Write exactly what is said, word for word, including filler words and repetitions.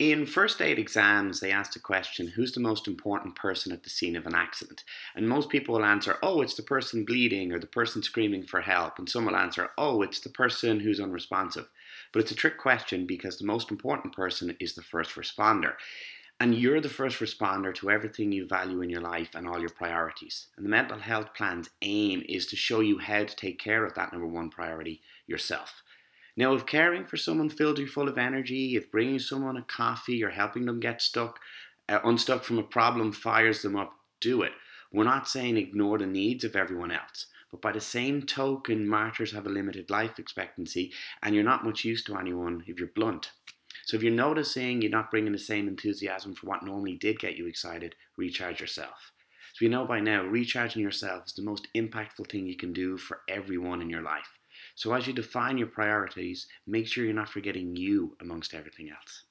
In first aid exams, they asked a question, who's the most important person at the scene of an accident? And most people will answer, oh, it's the person bleeding or the person screaming for help. And some will answer, oh, it's the person who's unresponsive. But it's a trick question because the most important person is the first responder. And you're the first responder to everything you value in your life and all your priorities. And the mental health plan's aim is to show you how to take care of that number one priority yourself. Now, if caring for someone filled you full of energy, if bringing someone a coffee or helping them get stuck, uh, unstuck from a problem fires them up, do it. We're not saying ignore the needs of everyone else. But by the same token, martyrs have a limited life expectancy and you're not much use to anyone if you're blunt. So if you're noticing you're not bringing the same enthusiasm for what normally did get you excited, recharge yourself. So you know by now, recharging yourself is the most impactful thing you can do for everyone in your life. So as you define your priorities, make sure you're not forgetting you amongst everything else.